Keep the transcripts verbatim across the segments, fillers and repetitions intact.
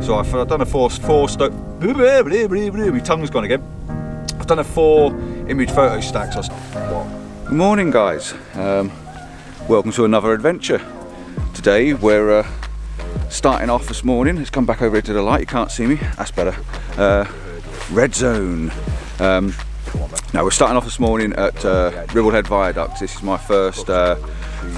So I've, I've done a four, four stoke, my tongue's gone again. I've done a four image photo stacks. Good morning guys, um, welcome to another adventure. Today we're uh, starting off this morning. Let's come back over to the light, you can't see me, that's better. Uh, red zone. Um, Now we're starting off this morning at uh, Ribblehead Viaduct. This is my first uh,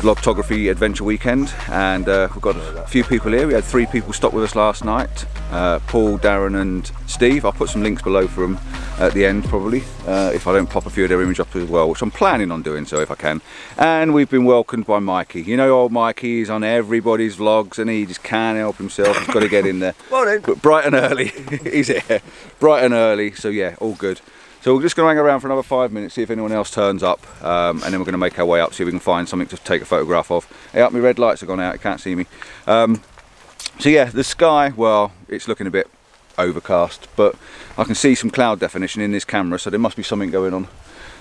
vlogtography adventure weekend, and uh, we've got a few people here. We had three people stop with us last night, uh, Paul, Darren and Steve. I'll put some links below for them at the end probably, uh, if I don't pop a few of their images up as well, which I'm planning on doing so if I can. And we've been welcomed by Mikey. You know old Mikey, he's on everybody's vlogs and he just can't help himself, he's got to get in there. Morning. But bright and early, he's here, bright and early, so yeah, all good. So we're just going to hang around for another five minutes, see if anyone else turns up, um, and then we're going to make our way up, see if we can find something to take a photograph of. Hey, up, my red lights have gone out, you can't see me. Um, so yeah, the sky, well, it's looking a bit overcast, but I can see some cloud definition in this camera, so there must be something going on.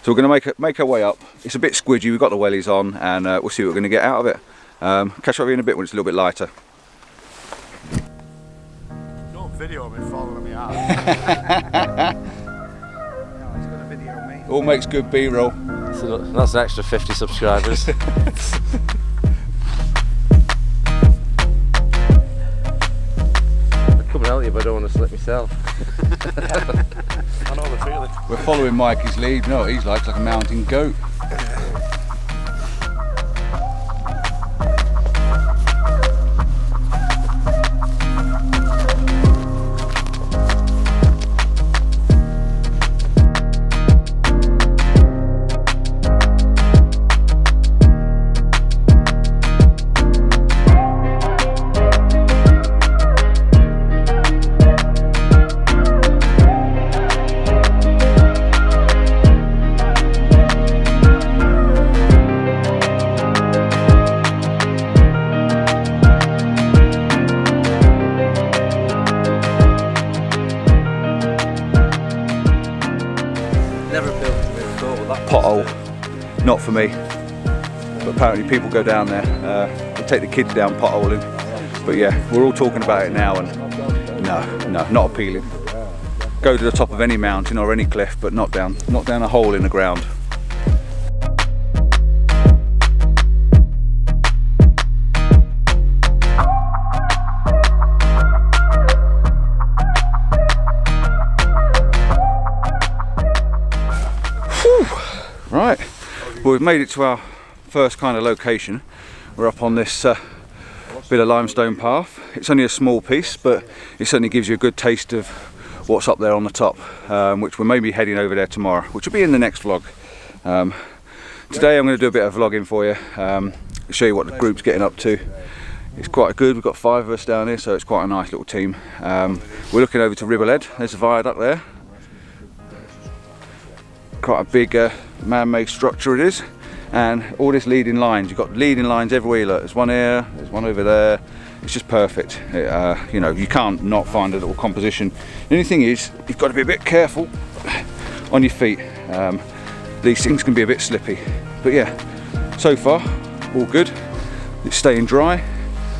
So we're going to make, a, make our way up. It's a bit squidgy, we've got the wellies on, and uh, we'll see what we're going to get out of it. Um, catch up with you in a bit when it's a little bit lighter. Don't video me following me out. All makes good B-roll. So that's an extra fifty subscribers. I couldn't help you, but I don't want to slip myself. I know the feeling. We're following Mikey's lead. You know what he's like, like a mountain goat. Not for me, but apparently people go down there, uh, they take the kids down potholing, but yeah, we're all talking about it now and no, no, not appealing. Go to the top of any mountain or any cliff, but not down, not down a hole in the ground. Whew, right. Well, we've made it to our first kind of location. We're up on this uh, bit of limestone path. It's only a small piece, but it certainly gives you a good taste of what's up there on the top, um, which we're maybe heading over there tomorrow, which will be in the next vlog. Um, today I'm going to do a bit of vlogging for you, um, show you what the group's getting up to. It's quite good, we've got five of us down here, so it's quite a nice little team. Um, we're looking over to Ribblehead, there's a viaduct there. Quite a big uh, man-made structure it is, and all this leading lines, you've got leading lines everywhere, look, there's one here, there's one over there, it's just perfect. It, uh, you know, you can't not find a little composition. The only thing is, you've got to be a bit careful on your feet, um, these things can be a bit slippy, but yeah, so far, all good, it's staying dry,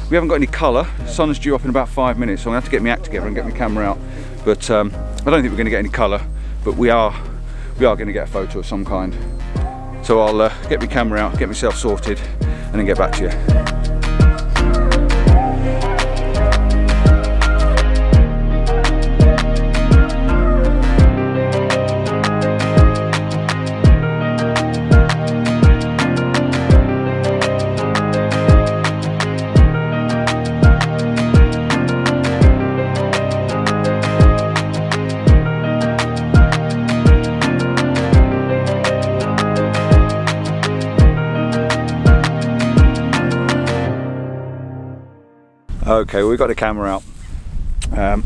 we haven't got any colour, sun's due up in about five minutes, so I'm going to have to get my act together and get my camera out, but um, I don't think we're going to get any colour, but we are We are going to get a photo of some kind. So I'll uh, get my camera out, get myself sorted, and then get back to you. Okay, well, we've got the camera out, um,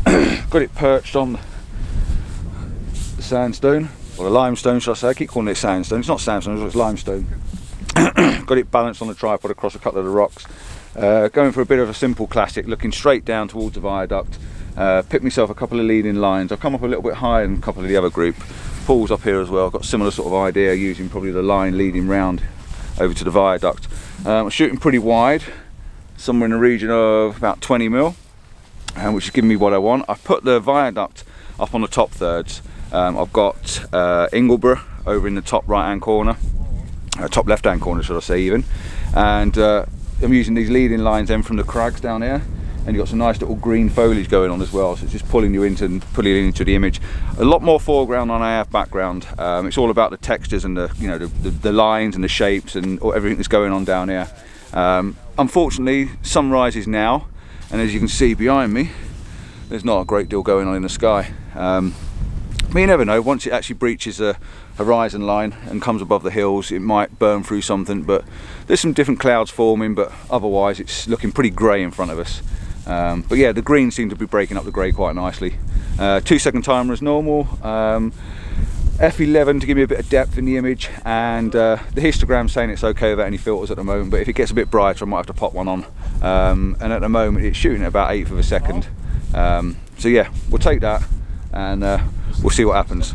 got it perched on the sandstone, or the limestone should I say, I keep calling it sandstone, it's not sandstone, it's limestone. Got it balanced on the tripod across a couple of the rocks, uh, going for a bit of a simple classic, looking straight down towards the viaduct, uh, picked myself a couple of leading lines, I've come up a little bit higher than a couple of the other group, Paul's up here as well, I've got a similar sort of idea using probably the line leading round over to the viaduct. Um, I'm shooting pretty wide, somewhere in the region of about twenty mil, um, which is giving me what I want. I've put the viaduct up on the top thirds. Um, I've got uh, Ingleborough over in the top right hand corner, uh, top left hand corner should I say even, and uh, I'm using these leading lines then from the crags down here, and you've got some nice little green foliage going on as well, so it's just pulling you into and pulling you into the image. A lot more foreground than I have background. Um, it's all about the textures and the, you know, the, the, the lines and the shapes and everything that's going on down here. Um, unfortunately, sunrise is now, and as you can see behind me, there's not a great deal going on in the sky. Um, but you never know, once it actually breaches the horizon line and comes above the hills, it might burn through something, but there's some different clouds forming, but otherwise it's looking pretty grey in front of us. Um, but yeah, the greens seem to be breaking up the grey quite nicely. Uh, two second timer as normal, um, F eleven to give me a bit of depth in the image, and uh, the histogram's saying it's okay without any filters at the moment, but if it gets a bit brighter I might have to pop one on. Um, and at the moment it's shooting at about eighth of a second. Um, so yeah, we'll take that and uh, we'll see what happens.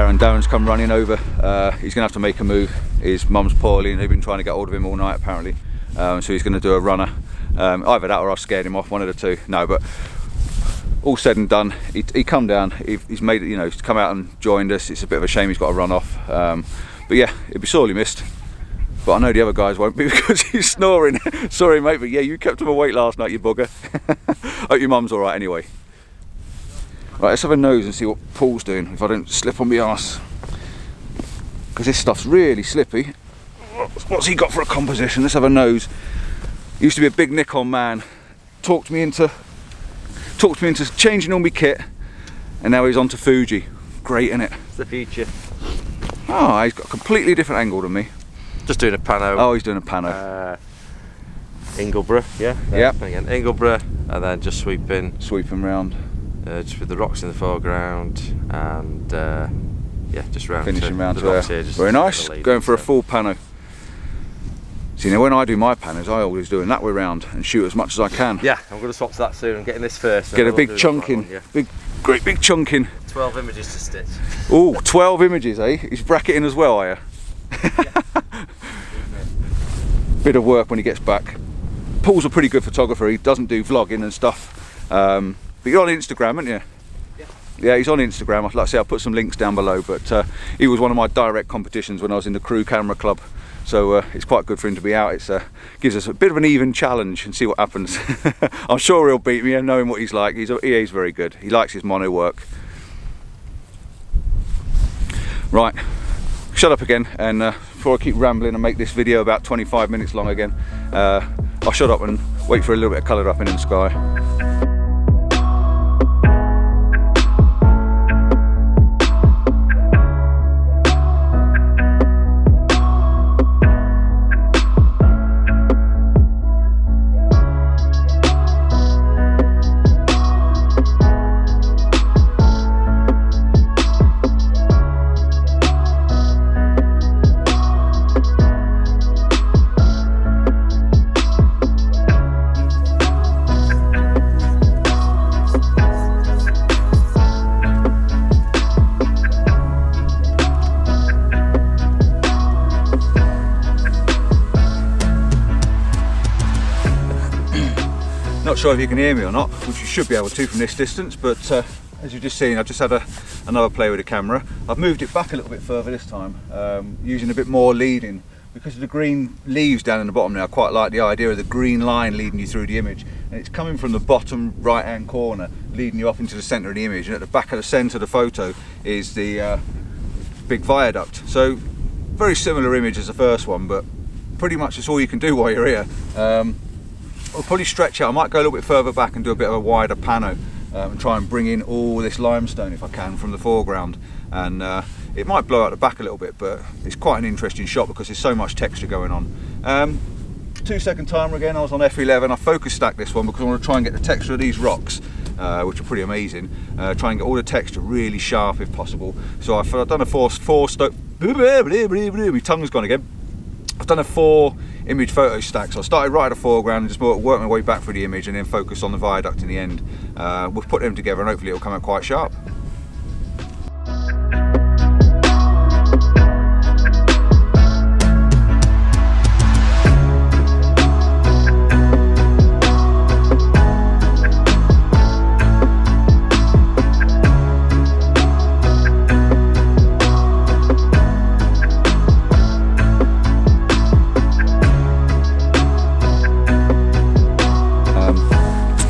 And Darren's come running over. Uh, he's gonna have to make a move. His mum's poorly and they've been trying to get hold of him all night apparently. Um, so he's gonna do a runner. Um, either that or I've scared him off, one of the two. No, but all said and done, he, he come down. He, he's made it, you know, he's come out and joined us. It's a bit of a shame he's got to run off. Um, but yeah, it'd be sorely missed. But I know the other guys won't be because he's snoring. Sorry mate, but yeah, you kept him awake last night, you bugger. Hope your mum's all right anyway. Right, let's have a nose and see what Paul's doing, if I don't slip on my arse. Because this stuff's really slippy. What's he got for a composition? Let's have a nose. He used to be a big Nikon man. Talked me into, talked me into changing all my kit, and now he's on to Fuji. Great, innit? It's the future. Oh, he's got a completely different angle than me. Just doing a pano. Oh, he's doing a pano. Uh, Ingleborough, yeah? Yeah. Ingleborough, and then just sweeping. Sweeping round. Uh, just with the rocks in the foreground, and uh, yeah, just round finishing to, round the to rocks here. Just very nice, going for so. a full pano. See, now when I do my panos, I always do in that way round and shoot as much as I can. Yeah, I'm going to swap to that soon. I'm getting this first. Get a big chunk in, yeah. big, great big chunk in. twelve images to stitch. Oh, twelve images, eh? He's bracketing as well, are you? Yeah. Bit of work when he gets back. Paul's a pretty good photographer. He doesn't do vlogging and stuff. Um, But you're on Instagram, aren't you? Yeah. Yeah, he's on Instagram. Like I say, I'll put some links down below, but uh, he was one of my direct competitions when I was in the Crew Camera Club. So uh, it's quite good for him to be out. It uh, gives us a bit of an even challenge and see what happens. I'm sure he'll beat me, and knowing what he's like. He's, he is very good. He likes his mono work. Right, shut up again. And uh, before I keep rambling and make this video about twenty-five minutes long again, uh, I'll shut up and wait for a little bit of colour up in the sky. Not sure if you can hear me or not, which you should be able to from this distance, but uh, as you've just seen, I've just had a, another play with the camera. I've moved it back a little bit further this time, um, using a bit more leading, because of the green leaves down in the bottom now. I quite like the idea of the green line leading you through the image, and it's coming from the bottom right hand corner, leading you up into the centre of the image, and at the back of the centre of the photo is the uh, big viaduct. So very similar image as the first one, but pretty much that's all you can do while you're here. Um, I'll probably stretch out. I might go a little bit further back and do a bit of a wider pano, um, and try and bring in all this limestone if I can from the foreground, and uh, it might blow out the back a little bit, but it's quite an interesting shot because there's so much texture going on. Um, two second timer again. I was on F eleven. I focus stack this one because I want to try and get the texture of these rocks, uh, which are pretty amazing. Uh, try and get all the texture really sharp if possible. So I've, I've done a four, four stroke. My tongue's gone again. I've done a four image photo stack. So I started right at the foreground and just worked my way back through the image and then focused on the viaduct in the end. Uh, we'll put them together and hopefully it'll come out quite sharp.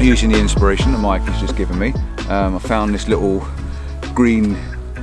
Using the inspiration that Mike has just given me, um, I found this little green,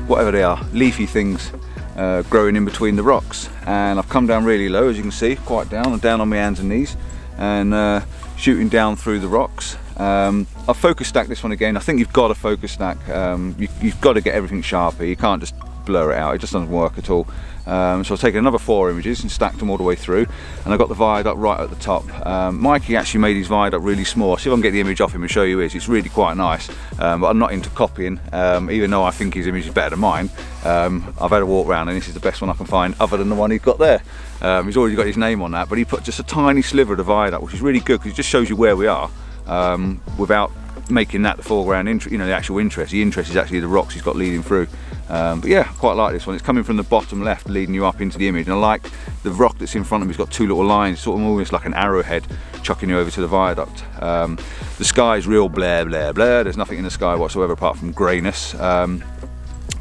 whatever they are, leafy things uh, growing in between the rocks, and I've come down really low, as you can see, quite down. I'm down on my hands and knees and uh, shooting down through the rocks. Um, I've focus stacked this one again. I think you've got to focus stack. Um, you, you've got to get everything sharper. You can't just blur it out. It just doesn't work at all. Um, so I've taken another four images and stacked them all the way through, and I got the viaduct right at the top. Um, Mikey actually made his viaduct really small. I'll see if I can get the image off him and show you his. It's really quite nice, um, but I'm not into copying, um, even though I think his image is better than mine. Um, I've had a walk around and this is the best one I can find other than the one he's got there. Um, he's already got his name on that, but he put just a tiny sliver of the viaduct, which is really good because it just shows you where we are um, without making that the foreground, you know, the actual interest. The interest is actually the rocks he's got leading through. Um, but yeah, I quite like this one. It's coming from the bottom left, leading you up into the image. And I like the rock that's in front of me. It's got two little lines, sort of almost like an arrowhead, chucking you over to the viaduct. Um, the sky is real blur, blur, blur. There's nothing in the sky whatsoever apart from greyness. Um,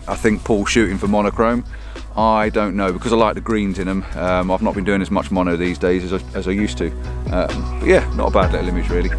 I think Paul's shooting for monochrome. I don't know, because I like the greens in them. Um, I've not been doing as much mono these days as I, as I used to. Um, but yeah, not a bad little image really.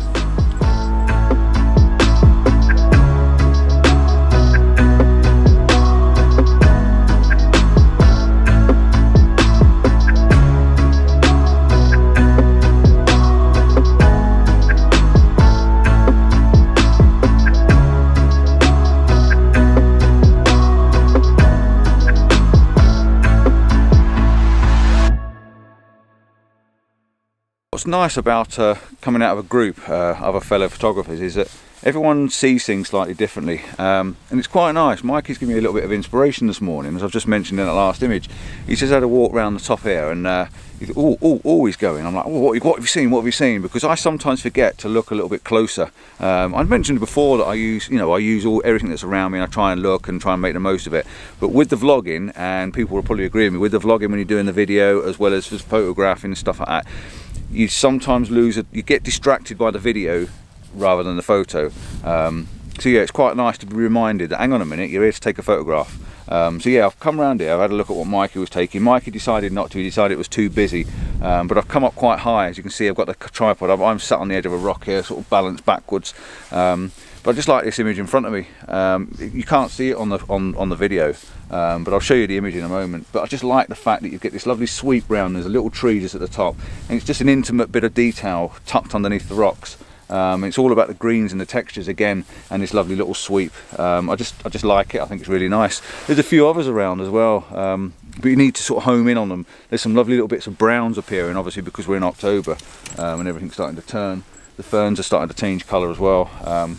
What's nice about uh, coming out of a group, uh, other fellow photographers, is that everyone sees things slightly differently, um, and it's quite nice. Mikey's given me a little bit of inspiration this morning, as I've just mentioned in that last image. He's just had a walk around the top here, and uh, he's all, all, always going. I'm like, oh, what, what have you seen? What have you seen? Because I sometimes forget to look a little bit closer. Um, I mentioned before that I use, you know, I use all everything that's around me, and I try and look and try and make the most of it. But with the vlogging, and people will probably agree with me, with the vlogging when you're doing the video as well as just photographing and stuff like that, you sometimes lose a, you get distracted by the video rather than the photo. Um, so yeah, it's quite nice to be reminded that hang on a minute, you're here to take a photograph. Um, so yeah, I've come around here, I've had a look at what Mikey was taking. Mikey decided not to, he decided it was too busy. Um, but I've come up quite high, as you can see, I've got the tripod, I'm, I'm sat on the edge of a rock here, sort of balanced backwards. Um, but I just like this image in front of me. Um, you can't see it on the, on, on the video, um, but I'll show you the image in a moment. But I just like the fact that you get this lovely sweep round, there's a little tree just at the top, and it's just an intimate bit of detail tucked underneath the rocks. Um, it's all about the greens and the textures again, and this lovely little sweep. Um, I just I just like it. I think it's really nice. There's a few others around as well, um, but you need to sort of home in on them. There's some lovely little bits of browns appearing, obviously because we're in October, um, and everything's starting to turn. The ferns are starting to change colour as well. Um,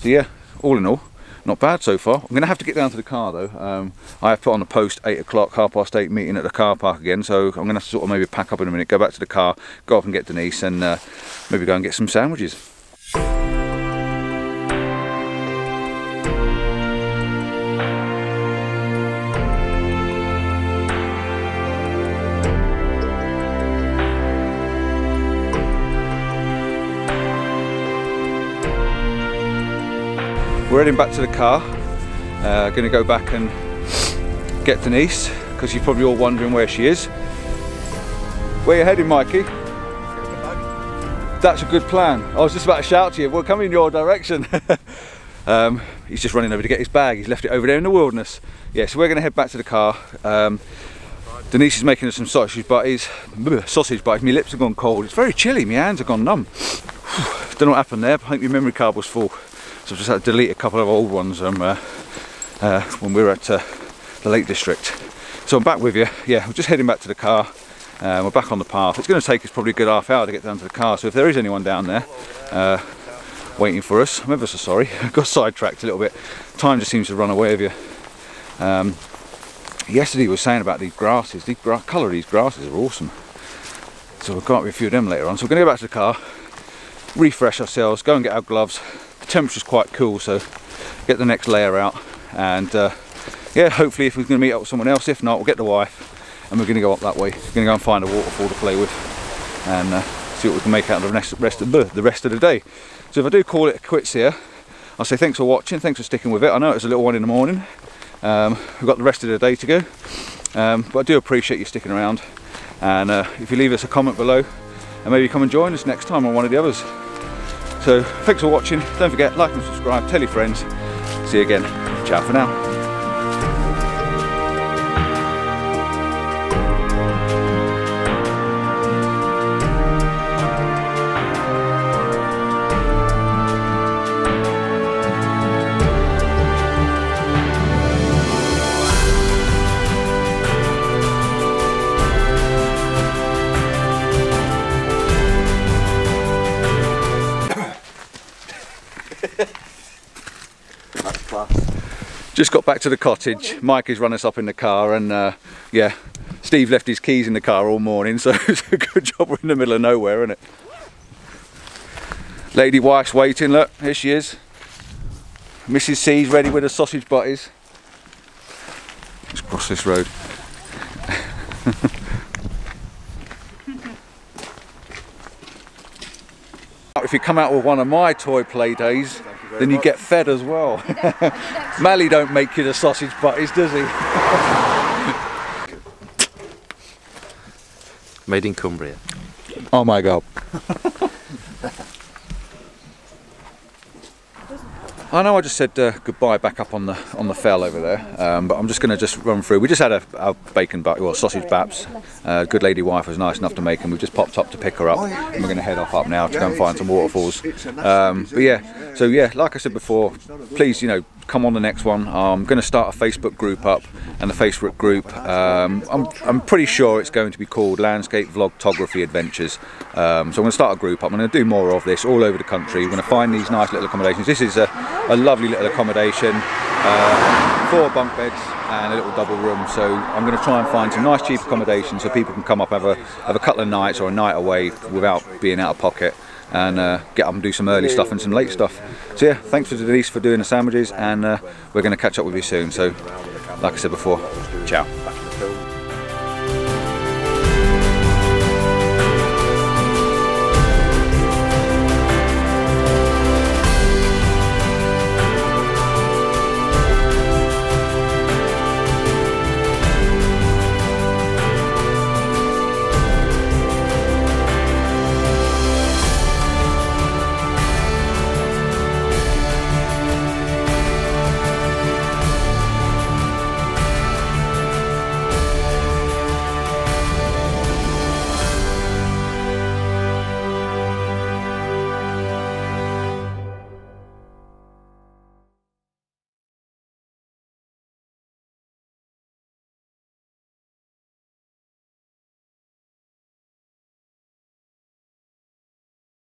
so yeah, all in all, not bad so far. I'm going to have to get down to the car though. Um, I have put on a post eight o'clock, half past eight meeting at the car park again, so I'm going to have to sort of maybe pack up in a minute, go back to the car, go off and get Denise, and uh, maybe go and get some sandwiches. We're heading back to the car, uh, going to go back and get Denise, because you're probably all wondering where she is. Where are you heading, Mikey? That's a good plan. I was just about to shout to you, we're coming in your direction. um, he's just running over to get his bag, he's left it over there in the wilderness. Yeah, so we're going to head back to the car. Um, Denise is making us some sausage butties, sausage butties, my lips have gone cold, it's very chilly, my hands have gone numb. Don't know what happened there, but I think my memory card was full. So I've just had to delete a couple of old ones um, uh, uh, when we were at uh, the Lake District. So I'm back with you. Yeah, we're just heading back to the car. Um, we're back on the path. It's going to take us probably a good half hour to get down to the car. So if there is anyone down there uh, waiting for us, I'm ever so sorry. I got sidetracked a little bit. Time just seems to run away with you. Um, yesterday we were saying about these grasses. The gra colour of these grasses are awesome. so we can't review them later on. So we're going to go back to the car, refresh ourselves, go and get our gloves. The temperature's quite cool, so get the next layer out, and uh, yeah, hopefully if we're going to meet up with someone else, if not, we'll get the wife and we're going to go up that way. We're going to go and find a waterfall to play with and uh, see what we can make out of the rest of the, the rest of the day. So if I do call it quits here, I'll say thanks for watching, thanks for sticking with it. I know it was a little one in the morning. Um, we've got the rest of the day to go, um, but I do appreciate you sticking around, and uh, if you leave us a comment below and maybe come and join us next time on one of the others. So thanks for watching, don't forget, like and subscribe, tell your friends, see you again, ciao for now. Just got back to the cottage. Mike has run us up in the car, and uh, yeah, Steve left his keys in the car all morning, so it's a good job we're in the middle of nowhere, isn't it? Lady wife's waiting, look, here she is. Missus C's ready with her sausage butties. Let's cross this road. If you come out with one of my toy play days, then you much. Get fed as well. Mally don't make you the sausage butties, does he? Made in Cumbria. Oh my God. I know I just said uh, goodbye back up on the on the fell over there, um, but I'm just going to just run through. We just had a, a bacon bap, well, sausage baps. Uh, good lady wife was nice enough to make them. We just popped up to pick her up, and we're going to head off up now to go and find some waterfalls. Um, but yeah, so yeah, like I said before, please, you know, come on the next one. I'm going to start a Facebook group up, and the Facebook group, um, I'm I'm pretty sure it's going to be called Landscape Vlogtography Adventures. Um, so I'm going to start a group up. I'm going to do more of this all over the country. We're going to find these nice little accommodations. This is a a lovely little accommodation, uh, four bunk beds and a little double room, so I'm going to try and find some nice cheap accommodation so people can come up, have a, have a couple of nights or a night away without being out of pocket, and uh, get up and do some early stuff and some late stuff. So yeah, thanks to Denise for doing the sandwiches, and uh, we're going to catch up with you soon. So like I said before, ciao.